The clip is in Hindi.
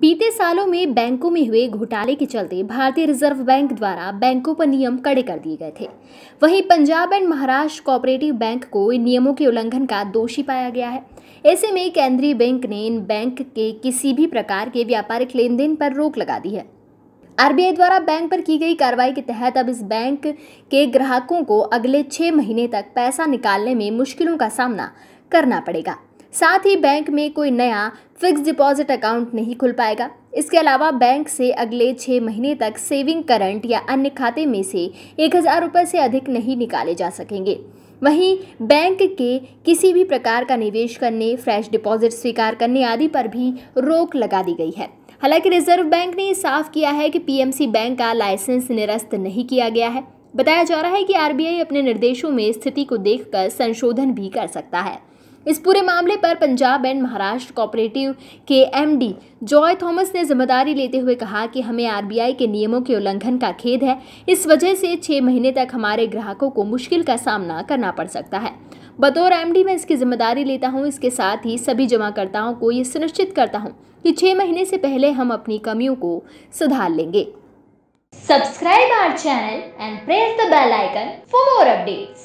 बीते सालों में बैंकों में हुए घोटाले के चलते भारतीय रिजर्व बैंक द्वारा बैंकों पर नियम कड़े कर दिए गए थे। वहीं Punjab and Maharashtra cooperative bank को इन नियमों के उल्लंघन का दोषी पाया गया है। ऐसे में केंद्रीय बैंक ने इन बैंक के किसी भी प्रकार के व्यापारिक लेन देन पर रोक लगा दी है। आरबीआई द्वारा बैंक पर की गई कार्रवाई के तहत अब इस बैंक के ग्राहकों को अगले 6 महीने तक पैसा निकालने में मुश्किलों का सामना करना पड़ेगा। साथ ही बैंक में कोई नया फिक्स डिपॉजिट अकाउंट नहीं खुल पाएगा। इसके अलावा बैंक से अगले 6 महीने तक सेविंग, करंट या अन्य खाते में से 1000 रुपये से अधिक नहीं निकाले जा सकेंगे। वहीं बैंक के किसी भी प्रकार का निवेश करने, फ्रेश डिपॉजिट स्वीकार करने आदि पर भी रोक लगा दी गई है। हालांकि रिजर्व बैंक ने साफ किया है कि पीएमसी बैंक का लाइसेंस निरस्त नहीं किया गया है। बताया जा रहा है कि आरबीआई अपने निर्देशों में स्थिति को देखकर संशोधन भी कर सकता है। इस पूरे मामले पर पंजाब एंड महाराष्ट्र कोऑपरेटिव के एमडी जॉय थॉमस ने जिम्मेदारी लेते हुए कहा कि हमें आरबीआई के नियमों के उल्लंघन का खेद है। इस वजह से 6 महीने तक हमारे ग्राहकों को मुश्किल का सामना करना पड़ सकता है। बतौर एमडी मैं इसकी जिम्मेदारी लेता हूं। इसके साथ ही सभी जमाकर्ताओं को ये सुनिश्चित करता हूं कि 6 महीने से पहले हम अपनी कमियों को सुधार लेंगे। Subscribe our channel and press the bell icon for more updates.